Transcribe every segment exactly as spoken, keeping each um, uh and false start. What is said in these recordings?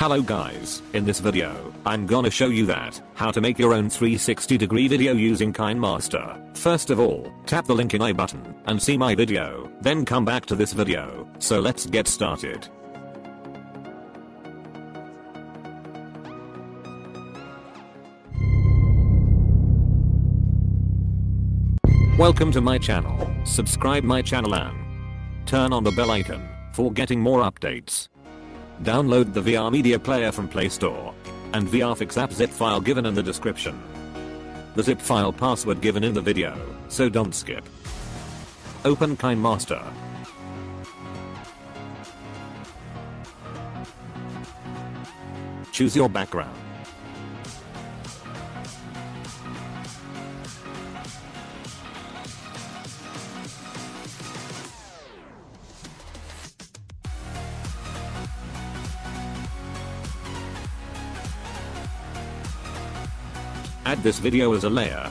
Hello guys, in this video, I'm gonna show you that, how to make your own three sixty degree video using KineMaster. First of all, tap the link in I button, and see my video, then come back to this video, so let's get started. Welcome to my channel, subscribe my channel and turn on the bell icon, for getting more updates. Download the V R Media Player from Play Store. And VRfix app zip file given in the description. The zip file password given in the video, so don't skip. Open KineMaster. Choose your background. Add this video as a layer.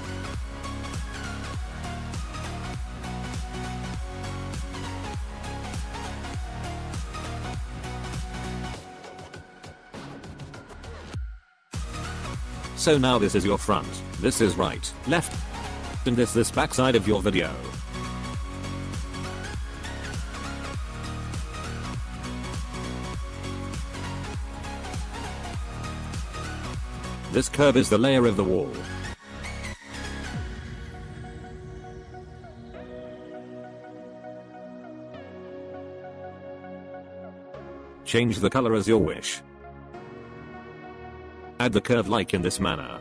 So now this is your front, this is right, left, and this this backside of your video. This curve is the layer of the wall. Change the color as your wish. Add the curve like in this manner.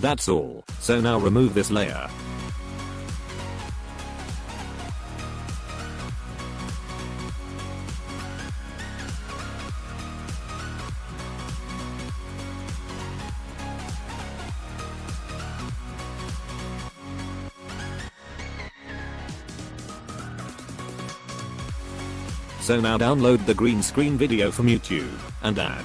That's all, so now remove this layer. So now download the green screen video from YouTube, and add.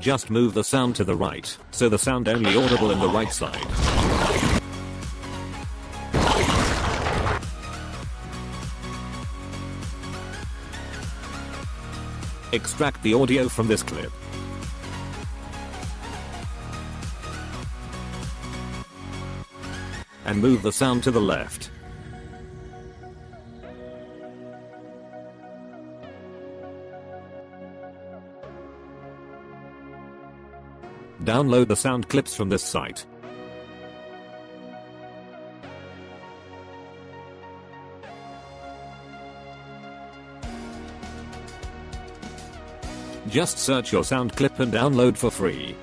Just move the sound to the right, so the sound only audible in the right side. Extract the audio from this clip. And move the sound to the left. Download the sound clips from this site. Just search your sound clip and download for free.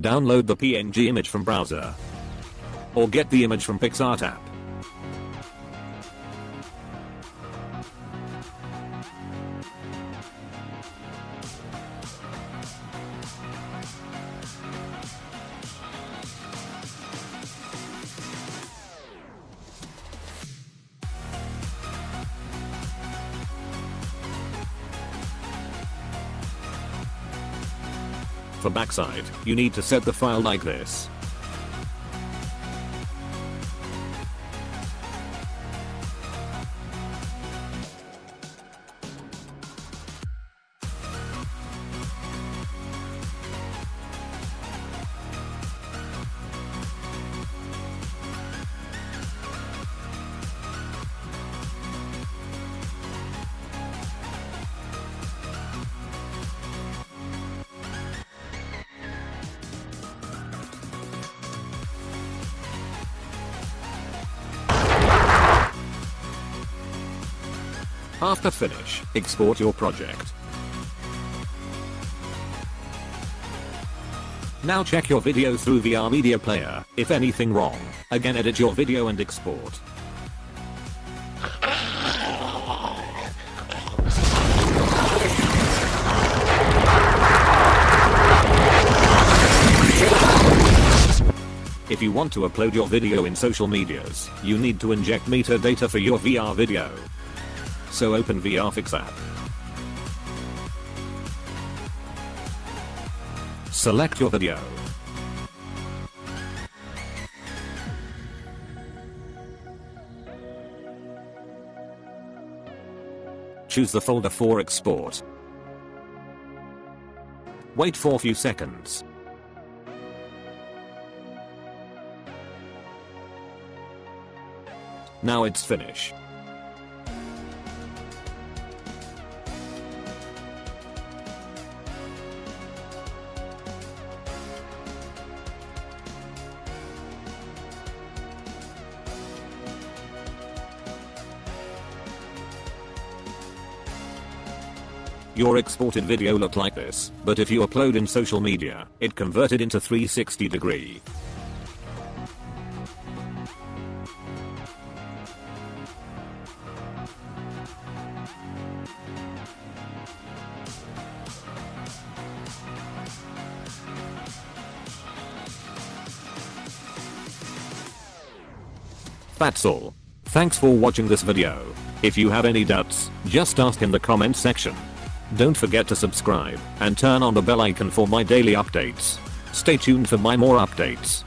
Download the P N G image from browser, or get the image from Pixar app. For backside, you need to set the file like this. After finish, export your project. Now check your video through V R Media Player. If anything wrong, again edit your video and export. If you want to upload your video in social medias, you need to inject metadata for your V R video. So open VRfix app. Select your video. Choose the folder for export. Wait for a few seconds. Now it's finished. Your exported video looked like this, but if you upload in social media, it converted into three sixty degree. That's all. Thanks for watching this video. If you have any doubts, just ask in the comments section. Don't forget to subscribe and turn on the bell icon for my daily updates. Stay tuned for my more updates.